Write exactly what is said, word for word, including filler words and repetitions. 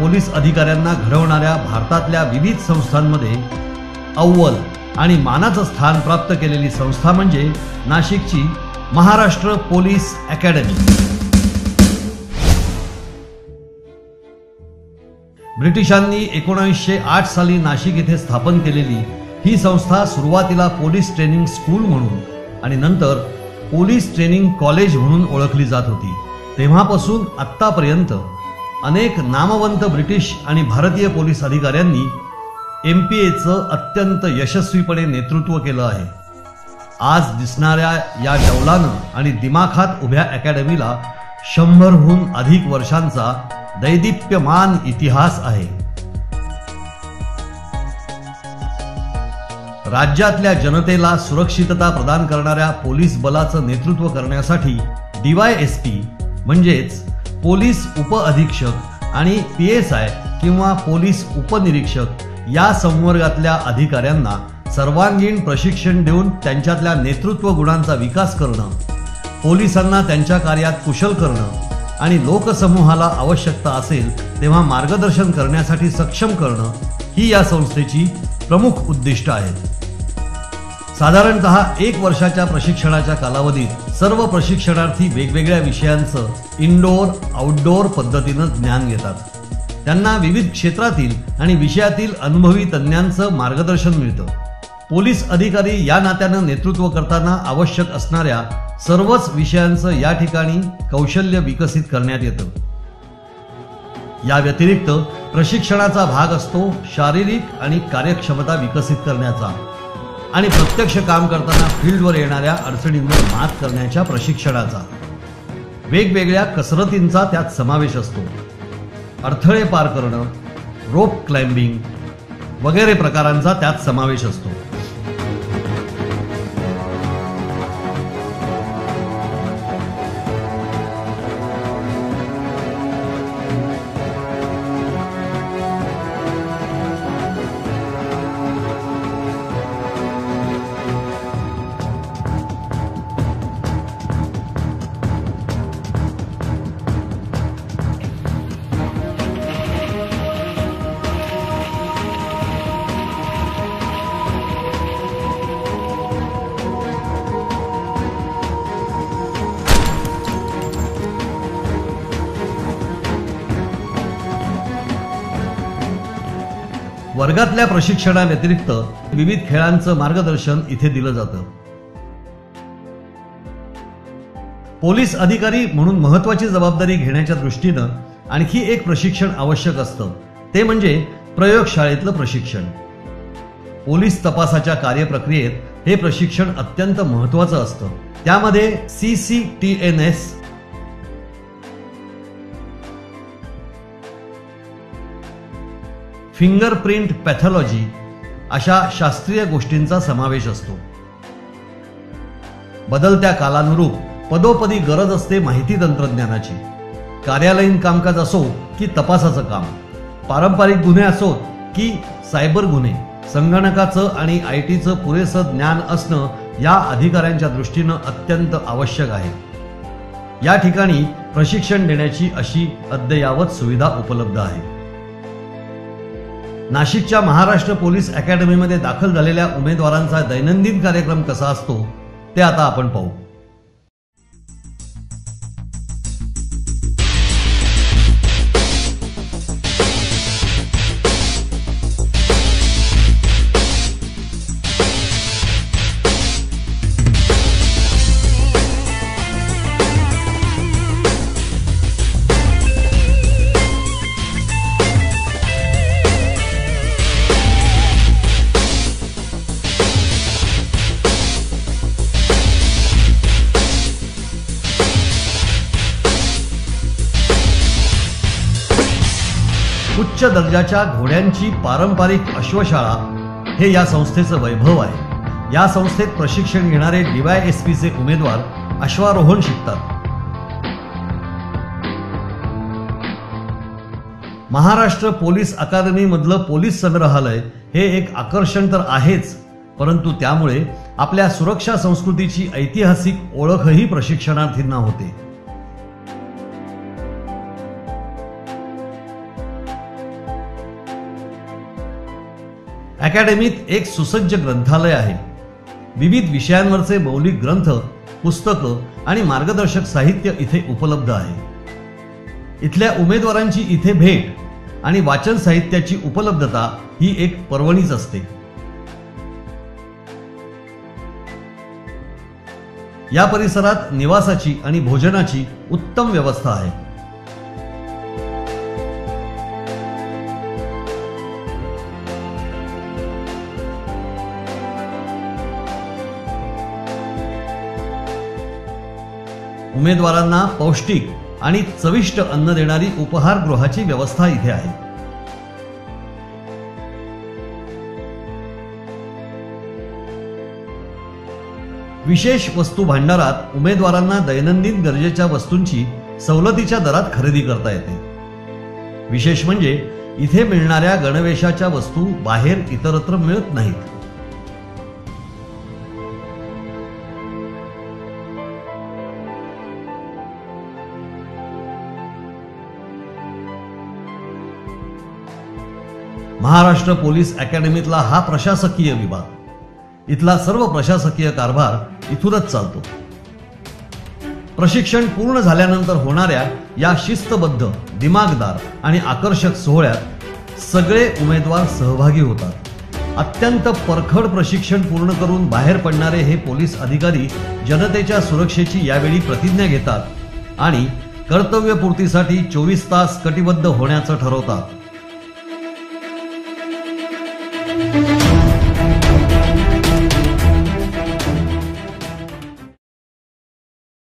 Police अधिकाऱ्यांना घडवणाऱ्या भारतातल्या विविध संस्थांमध्ये अव्वल आणि मानाचं स्थान प्राप्त केलेली संस्था म्हणजे नाशिकची महाराष्ट्र पोलीस अकॅडमी। ब्रिटिशांनी एकोणीसशे आठ साली नाशिक येथे स्थापन केलेली ही संस्था सुरुवातीला पोलीस ट्रेनिंग स्कूल म्हणून आणि नंतर पोलीस ट्रेनिंग कॉलेज म्हणून ओळखली जात होती। तेव्हापासून आतापर्यंत अनेक नामवंत ब्रिटिश आणि भारतीय पोलीस अधिकाऱ्यांनी एमपीएचं अत्यंत यशस्वीपणे नेतृत्व केलं आहे। आज दिसणाऱ्या या डौलानं आणि दिमाखात उभ्या अकॅडमीला शंभरहून अधिक वर्षांचा दैदिप्यमान इतिहास आहे। राज्यातल्या जनतेला सुरक्षितता प्रदान करणाऱ्या पोलीस बलाचं नेतृत्व करण्यासाठी डीवायएसपी म्हणजेच पोलीस उप अधीक्षक आणि पीएसआय किंवा पोलीस उपनिरीक्षक या संवर्गातल्या अधिकाऱ्यांना सर्वांगीण प्रशिक्षण देऊन त्यांच्यातल्या नेतृत्व गुणांचा विकास करणं, पोलिसांना त्यांच्या कार्यात कुशल करणं आणि लोकसमूहाला आवश्यकता असेल तेव्हा मार्गदर्शन करण्यासाठी सक्षम करणं ही या संस्थेची प्रमुख उद्दिष्ट आहेत। साधारणतः एक वर्षाच्या प्रशिक्षणाच्या कालावधीत सर्व प्रशिक्षणार्थी वेगवेगळ्या विषयांचं इनडोअर आउटडोअर पद्धतीने ज्ञान घेतात। त्यांना विविध क्षेत्रातील आणि विषयातील अनुभवी तज्ञांचं मार्गदर्शन मिळतं। पोलीस अधिकारी या नात्याने नेतृत्व करताना आवश्यक असणाऱ्या सर्वच विषयांचं या ठिकाणी कौशल्य विकसित करण्यात येतं। या व्यतिरिक्त प्रशिक्षणाचा भाग असतो शारीरिक आणि कार्यक्षमता विकसित करण्याचा आणि प्रत्यक्ष काम करताना फील्डवर येणाऱ्या अडचणींवर मात करण्याच्या प्रशिक्षणाचा वेगवेगळ्या कसरतींचा त्यात समावेश असतो। अडथळे पार करणं, रोप क्लाइम्बिंग वगैरे प्रकारांचा त्यात समावेश असतो। वर्गातल्या प्रशिक्षणाव्यतिरिक्त विविध खेळांचं मार्गदर्शन इथे दिलं जातं। पोलीस अधिकारी म्हणून महत्त्वाची जबाबदारी घेण्याच्या दृष्टीनं आणखी एक प्रशिक्षण आवश्यक असतं, ते म्हणजे प्रयोगशाळेतलं प्रशिक्षण। पोलीस तपासाच्या कार्यप्रक्रियेत हे प्रशिक्षण अत्यंत महत्त्वाचं असतं। त्यामध्ये सीसीटीएनएस फिंगरप्रिंट पॅथॉलॉजी अशा शास्त्रीय गोष्टींचा समावेश असतो। बदलत्या कालानुरूप पदोपदी गरज असते माहिती तंत्रज्ञानाची। कार्यालयीन कामकाज असो की तपासाचं काम, पारंपरिक गुन्हे असो की सायबर गुन्हे, संगणकाचं आणि आय टीचं पुरेसं ज्ञान असणं या अधिकाऱ्यांच्या दृष्टीनं अत्यंत आवश्यक आहे। या ठिकाणी प्रशिक्षण देण्याची अशी अद्ययावत सुविधा उपलब्ध आहे। नाशिकच्या महाराष्ट्र पोलीस अकॅडमीमध्ये दाखल झालेल्या उमेदवारांचा दैनंदिन कार्यक्रम कसा असतो ते आता आपण पाहू। उच्च दर्जाच्या घोड्यांची पारंपरिक अश्वशाळा हे या संस्थेचं वैभव आहे। या संस्थेत प्रशिक्षण घेणारे डीवायएसपीचे उमेदवार अश्वारोहण शिकतात। महाराष्ट्र पोलीस अकादमी मधलं पोलीस संग्रहालय हे एक आकर्षण तर आहेच, परंतु त्यामुळे आपल्या सुरक्षा संस्कृतीची ऐतिहासिक ओळखही प्रशिक्षणार्थींना होते। अकॅडमीत एक सुसज्ज ग्रंथालय आहे। विविध विषयांवरचे मौलिक ग्रंथ, पुस्तकं आणि मार्गदर्शक साहित्य इथे उपलब्ध आहे। इथल्या उमेदवारांची इथे भेट आणि वाचन साहित्याची उपलब्धता ही एक पर्वणीच असते। या परिसरात निवासाची आणि भोजनाची उत्तम व्यवस्था आहे। उमेदवारांना पौष्टिक आणि चविष्ट अन्न देणारी उपहारगृहाची व्यवस्था इथे आहे। विशेष वस्तू भांडारात उमेदवारांना दैनंदिन गरजेच्या वस्तूंची सवलतीच्या दरात खरेदी करता येते। विशेष म्हणजे इथे मिळणाऱ्या गणवेशाच्या वस्तू बाहेर इतरत्र मिळत नाहीत। महाराष्ट्र पोलीस अकॅडमीतला हा प्रशासकीय विभाग, इथला सर्व प्रशासकीय कारभार इथूनच चालतो। प्रशिक्षण पूर्ण झाल्यानंतर होणाऱ्या या शिस्तबद्ध, दिमागदार आणि आकर्षक सोहळ्यात सगळे उमेदवार सहभागी होतात। अत्यंत परखड प्रशिक्षण पूर्ण करून बाहेर पडणारे हे पोलीस अधिकारी जनतेच्या सुरक्षेची यावेळी प्रतिज्ञा घेतात आणि कर्तव्यपूर्तीसाठी चोवीस तास कटिबद्ध होण्याचं ठरवतात।